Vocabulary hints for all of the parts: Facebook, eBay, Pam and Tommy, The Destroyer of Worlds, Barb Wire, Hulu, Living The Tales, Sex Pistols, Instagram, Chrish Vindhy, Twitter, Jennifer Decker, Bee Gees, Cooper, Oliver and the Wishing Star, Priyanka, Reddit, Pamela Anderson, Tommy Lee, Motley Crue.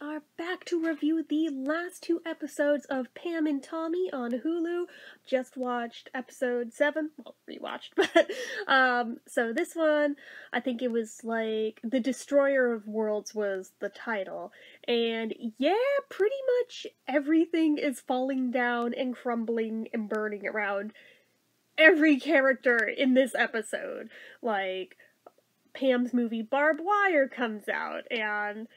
we are back to review the last two episodes of Pam and Tommy on Hulu. Just watched episode 7, well, rewatched, but, so this one, I think it was, like, The Destroyer of Worlds was the title, and yeah, pretty much everything is falling down and crumbling and burning around every character in this episode. Like, Pam's movie Barb Wire comes out, and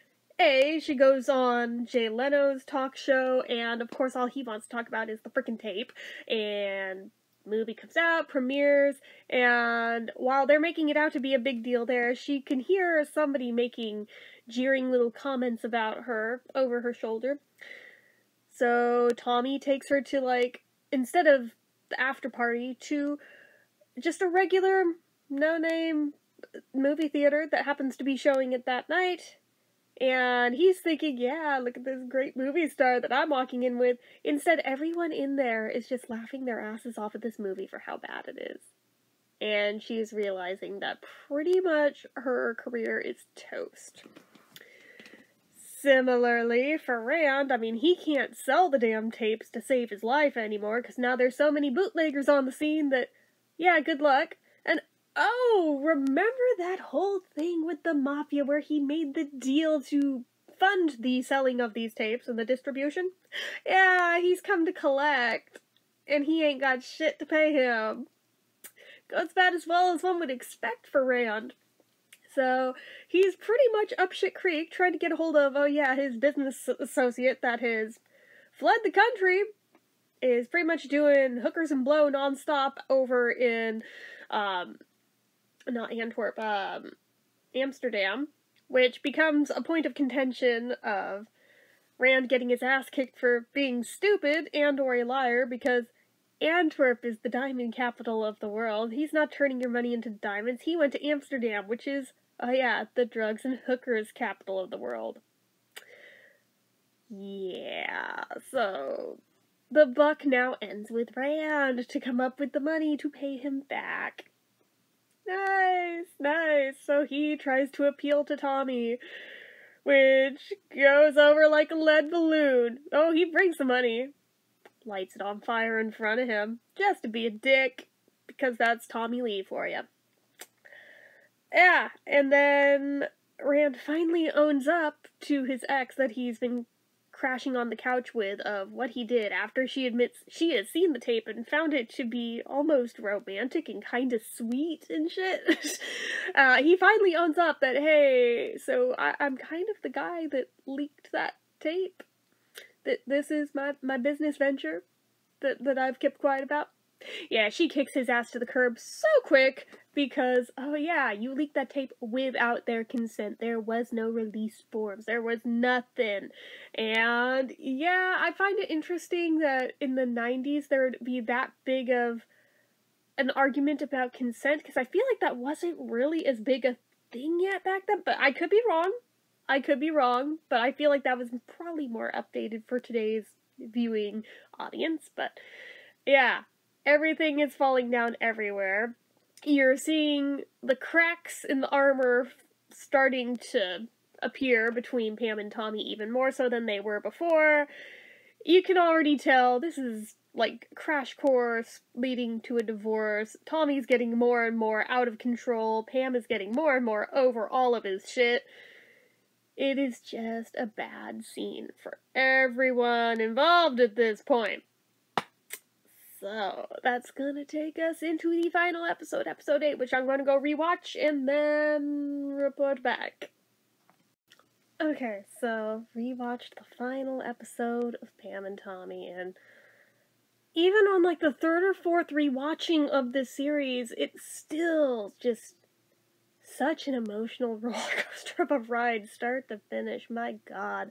she goes on Jay Leno's talk show, and of course all he wants to talk about is the frickin' tape, and movie comes out, premieres, and while they're making it out to be a big deal there, she can hear somebody making jeering little comments about her over her shoulder. So Tommy takes her to, like, instead of the after party, to just a regular, no-name movie theater that happens to be showing it that night, and he's thinking, yeah, look at this great movie star that I'm walking in with. Instead, everyone in there is just laughing their asses off at this movie for how bad it is, and she's realizing that pretty much her career is toast. Similarly, for Rand, I mean, he can't sell the damn tapes to save his life anymore, because now there's so many bootleggers on the scene that, yeah, good luck. And oh, remember that whole thing with the Mafia where he made the deal to fund the selling of these tapes and the distribution? Yeah, he's come to collect, and he ain't got shit to pay him. Goes about as well as one would expect for Rand. So he's pretty much up shit creek trying to get a hold of, oh yeah, his business associate that has fled the country, is pretty much doing hookers and blow nonstop over in, not Antwerp, Amsterdam, which becomes a point of contention of Rand getting his ass kicked for being stupid and or a liar, because Antwerp is the diamond capital of the world. He's not turning your money into diamonds. He went to Amsterdam, which is, oh yeah, the drugs and hookers capital of the world. Yeah, so the buck now ends with Rand to come up with the money to pay him back. Nice, nice. So he tries to appeal to Tommy, which goes over like a lead balloon. Oh, he brings the money, lights it on fire in front of him, just to be a dick, because that's Tommy Lee for you. Yeah, and then Rand finally owns up to his ex that he's been crashing on the couch with of what he did after she admits she has seen the tape and found it to be almost romantic and kind of sweet and shit. He finally owns up that, hey, so I'm kind of the guy that leaked that tape. That this is my business venture that I've kept quiet about. Yeah, she kicks his ass to the curb so quick because, oh yeah, you leaked that tape without their consent. There was no release forms. There was nothing. And yeah, I find it interesting that in the 90s there would be that big of an argument about consent, because I feel like that wasn't really as big a thing yet back then, but I could be wrong. I could be wrong, but I feel like that was probably more updated for today's viewing audience, but yeah. Everything is falling down everywhere. You're seeing the cracks in the armor starting to appear between Pam and Tommy even more so than they were before. You can already tell this is like crash course leading to a divorce. Tommy's getting more and more out of control. Pam is getting more and more over all of his shit. It is just a bad scene for everyone involved at this point. So that's gonna take us into the final episode, episode 8, which I'm gonna go rewatch and then report back. Okay, so rewatched the final episode of Pam and Tommy, and even on like the third or fourth rewatching of this series, it's still just such an emotional roller coaster of a ride, start to finish. My God,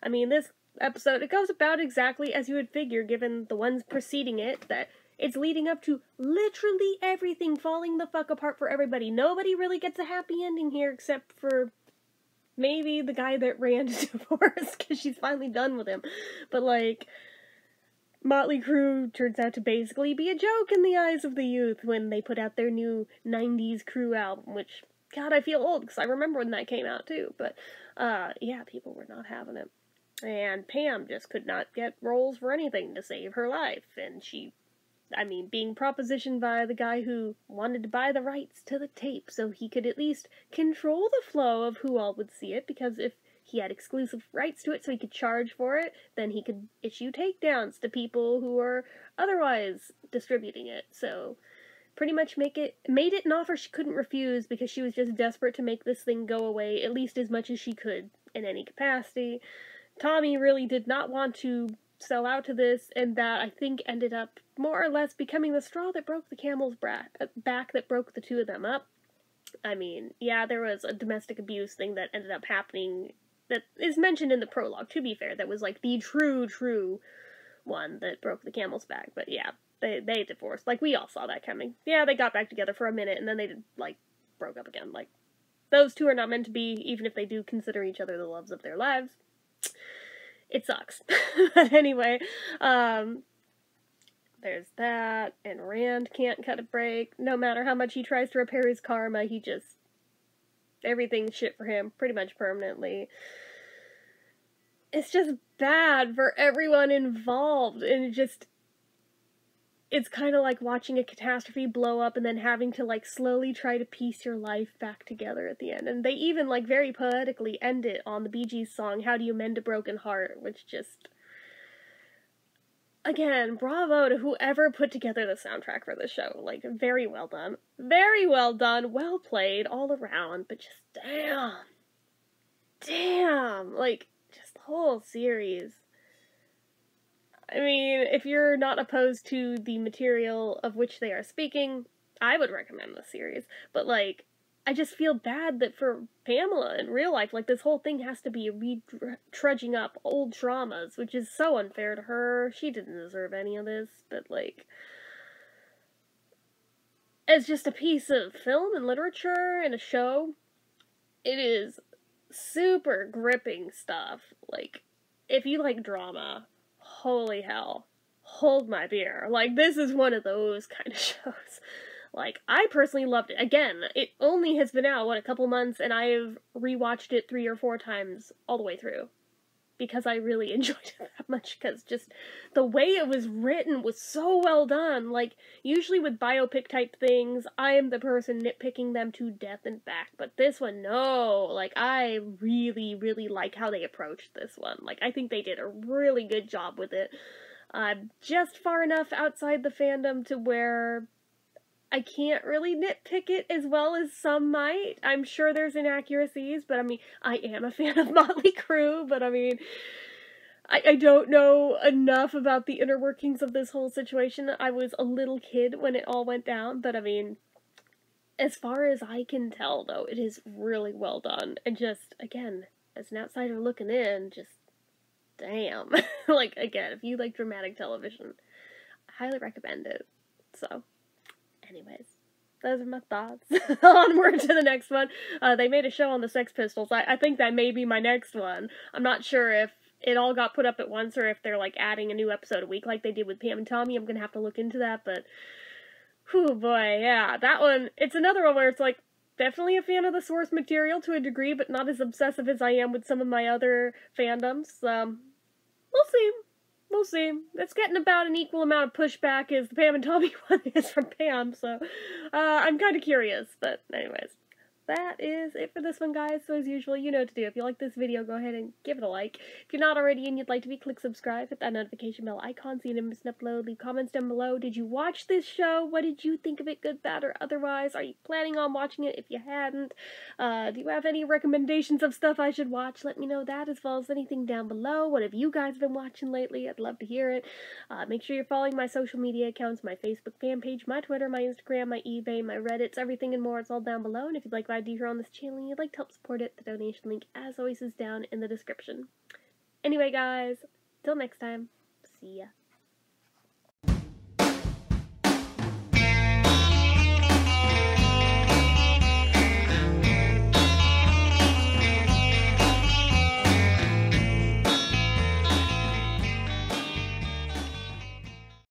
I mean this episode, it goes about exactly as you would figure given the ones preceding it, that it's leading up to literally everything falling the fuck apart for everybody. Nobody really gets a happy ending here except for maybe the guy that ran to divorce because she's finally done with him. But like, Motley Crue turns out to basically be a joke in the eyes of the youth when they put out their new 90s Crue album, which God, I feel old, because I remember when that came out, too. But, yeah, people were not having it. And Pam just could not get roles for anything to save her life. And she, I mean, being propositioned by the guy who wanted to buy the rights to the tape so he could at least control the flow of who all would see it, because if he had exclusive rights to it so he could charge for it, then he could issue takedowns to people who are otherwise distributing it. So pretty much made it an offer she couldn't refuse, because she was just desperate to make this thing go away at least as much as she could in any capacity. Tommy really did not want to sell out to this, and that, I think, ended up more or less becoming the straw that broke the camel's back that broke the two of them up. I mean, yeah, there was a domestic abuse thing that ended up happening that is mentioned in the prologue, to be fair, that was, like, the true one that broke the camel's back, but yeah, they divorced. Like, we all saw that coming. Yeah, they got back together for a minute, and then they, like, broke up again. Like, those two are not meant to be, even if they do consider each other the loves of their lives. It sucks. But anyway, there's that, and Rand can't cut a break. No matter how much he tries to repair his karma, he just... everything's shit for him, pretty much permanently. It's just bad for everyone involved, and it just... it's kind of like watching a catastrophe blow up and then having to, like, slowly try to piece your life back together at the end. And they even, like, very poetically end it on the Bee Gees song, How Do You Mend a Broken Heart, which just... again, bravo to whoever put together the soundtrack for this show. Like, very well done. Very well done, well played, all around, but just damn. Damn! Like, just the whole series. I mean, if you're not opposed to the material of which they are speaking, I would recommend this series. But, like, I just feel bad that for Pamela in real life, like, this whole thing has to be trudging up old traumas, which is so unfair to her. She didn't deserve any of this, but, like, as just a piece of film and literature and a show, it is super gripping stuff. Like, if you like drama... holy hell, hold my beer. Like, this is one of those kind of shows. Like, I personally loved it. Again, it only has been out, what, a couple months, and I've rewatched it 3 or 4 times all the way through, because I really enjoyed it that much, because just the way it was written was so well done. Like, usually with biopic type things, I am the person nitpicking them to death and back, but this one, no. Like, I really, really like how they approached this one. Like, I think they did a really good job with it. Just far enough outside the fandom to where I can't really nitpick it as well as some might. I'm sure there's inaccuracies, but I mean, I am a fan of Motley Crue, but I mean, I don't know enough about the inner workings of this whole situation. I was a little kid when it all went down, but I mean, as far as I can tell, though, it is really well done. And just, again, as an outsider looking in, just, damn. Like, again, if you like dramatic television, I highly recommend it. So... anyways, those are my thoughts. Onward to the next one. They made a show on the Sex Pistols. I think that may be my next one. I'm not sure if it all got put up at once or if they're, like, adding a new episode a week like they did with Pam and Tommy. I'm gonna have to look into that, but... whew, boy, yeah. That one, it's another one where it's, like, definitely a fan of the source material to a degree, but not as obsessive as I am with some of my other fandoms. We'll see. We'll see. It's getting about an equal amount of pushback as the Pam and Tommy one is from Pam, so I'm kind of curious. But anyways, that is it for this one, guys. So as usual, you know what to do. If you like this video, go ahead and give it a like. If you're not already and you'd like to be, click subscribe, hit that notification bell icon so you don't miss an upload. Leave comments down below. Did you watch this show? What did you think of it, good, bad, or otherwise? Are you planning on watching it if you hadn't? Do you have any recommendations of stuff I should watch? Let me know that, as well as anything down below. What have you guys been watching lately? I'd love to hear it. Make sure you're following my social media accounts, my Facebook fan page, my Twitter, my Instagram, my eBay, my Reddits, everything and more. It's all down below. And if you'd like I do here on this channel and you'd like to help support it, the donation link, as always, is down in the description. Anyway, guys, till next time, see ya.